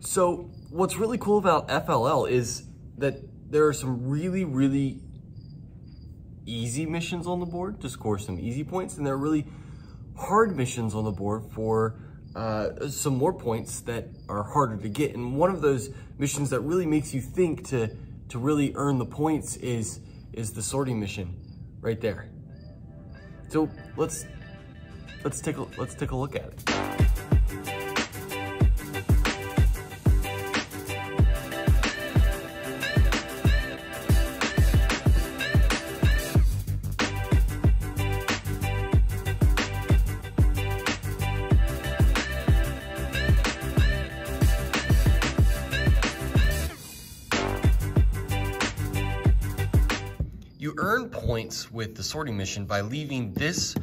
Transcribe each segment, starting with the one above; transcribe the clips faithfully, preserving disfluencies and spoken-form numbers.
So what's really cool about F L L is that there are some really, really easy missions on the board to score some easy points, and there are really hard missions on the board for uh, some more points that are harder to get. And one of those missions that really makes you think to to really earn the points is is the sorting mission right there. So let's let's take a, let's take a look at it. You earn points with the sorting mission by leaving this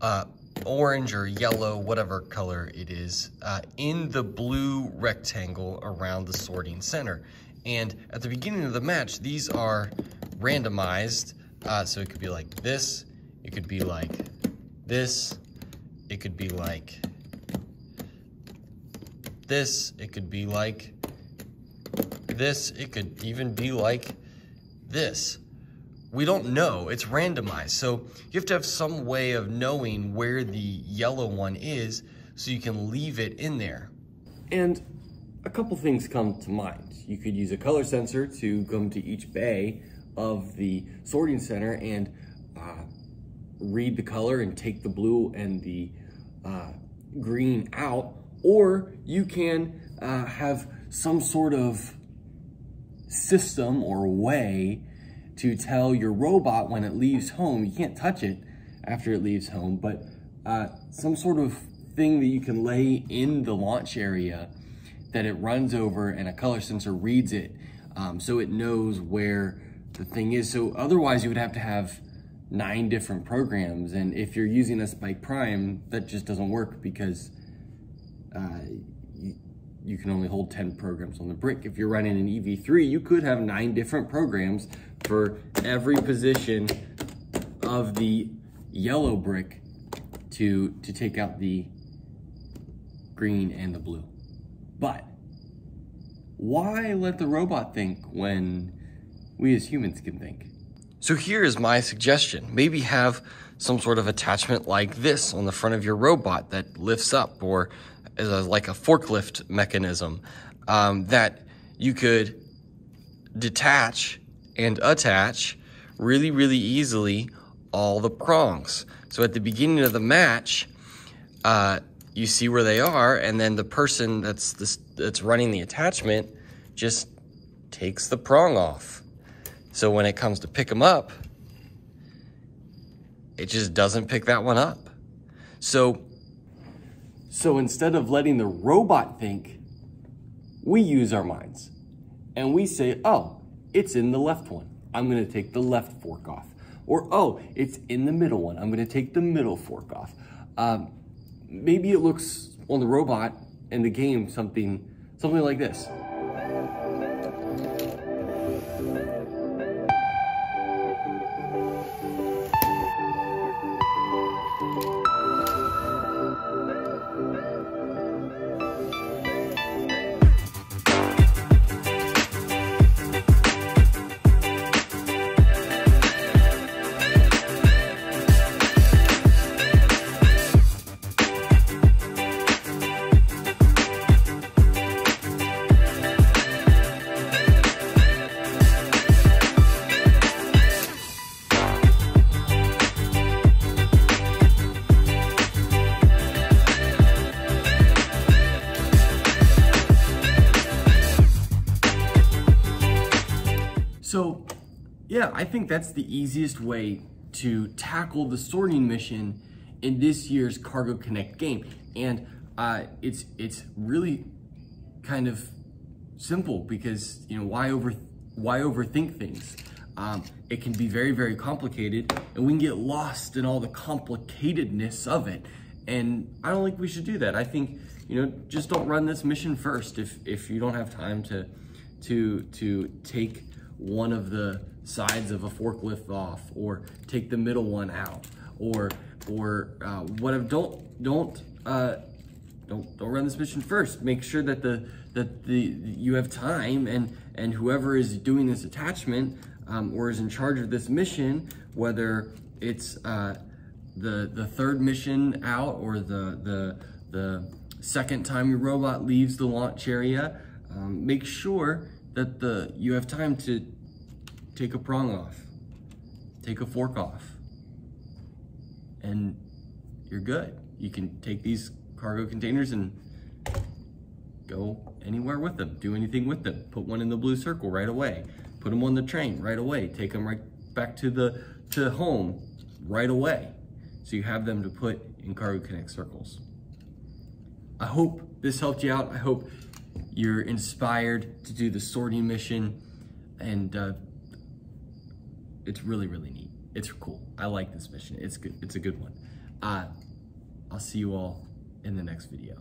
uh, orange or yellow, whatever color it is, uh, in the blue rectangle around the sorting center. And at the beginning of the match, these are randomized. Uh, so it could be like this, it could be like this, it could be like this, it could be like this, it could even be like this. We don't know, it's randomized. So you have to have some way of knowing where the yellow one is so you can leave it in there. And a couple things come to mind. You could use a color sensor to come to each bay of the sorting center and uh, read the color and take the blue and the uh, green out. Or you can uh, have some sort of system or way to tell your robot when it leaves home. You can't touch it after it leaves home, but uh, some sort of thing that you can lay in the launch area that it runs over and a color sensor reads it um, so it knows where the thing is. So otherwise you would have to have nine different programs, and if you're using a Spike Prime, that just doesn't work because uh, you, you can only hold ten programs on the brick. If you're running an E V three, you could have nine different programs for every position of the yellow brick to to take out the green and the blue. But why let the robot think when we as humans can think? So here is my suggestion. Maybe have some sort of attachment like this on the front of your robot that lifts up, or as a, like a forklift mechanism um, that you could detach and attach really, really easily all the prongs. So at the beginning of the match, uh, you see where they are, and then the person that's, this, that's running the attachment just takes the prong off. So when it comes to pick them up, it just doesn't pick that one up. So, so instead of letting the robot think, we use our minds and we say, oh, it's in the left one, I'm gonna take the left fork off. Or, oh, it's in the middle one, I'm gonna take the middle fork off. Um, maybe it looks on the robot in the game something, something like this. So yeah, I think that's the easiest way to tackle the sorting mission in this year's Cargo Connect game. And uh, it's it's really kind of simple because, you know, why over why overthink things? Um, it can be very, very complicated, and we can get lost in all the complicatedness of it. And I don't think we should do that. I think, you know, just don't run this mission first if, if you don't have time to, to, to take one of the sides of a forklift off, or take the middle one out, or or uh, whatever. Don't don't uh, don't don't run this mission first. Make sure that the that the you have time, and and whoever is doing this attachment um, or is in charge of this mission, whether it's uh, the the third mission out or the the the second time your robot leaves the launch area, um, make sure that the you have time to take a prong off, take a fork off, and you're good. You can take these cargo containers and go anywhere with them, do anything with them. Put one in the blue circle right away. Put them on the train right away. Take them right back to the to home right away. So you have them to put in Cargo Connect circles. I hope this helped you out. I hope you're inspired to do the sorting mission, and uh, it's really, really neat. It's cool. I like this mission. It's good. It's a good one. Uh, I'll see you all in the next video.